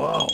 Wow.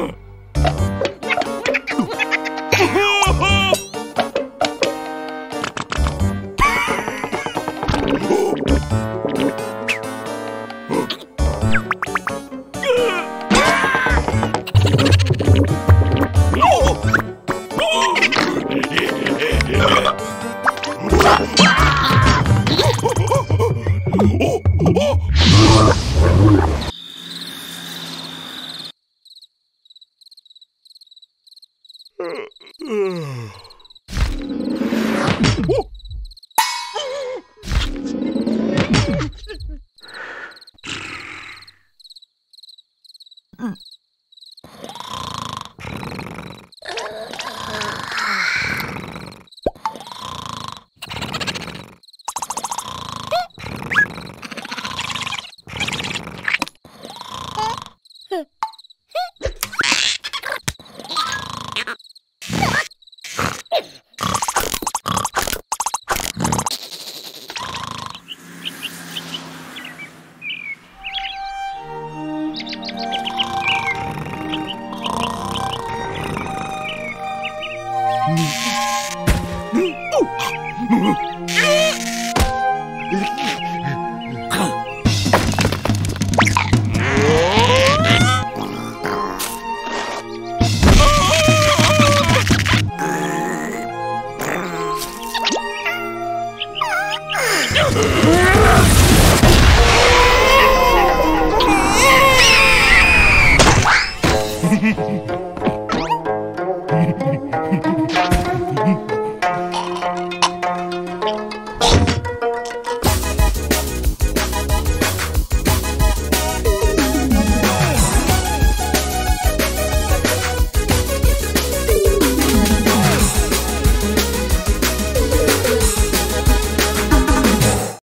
No.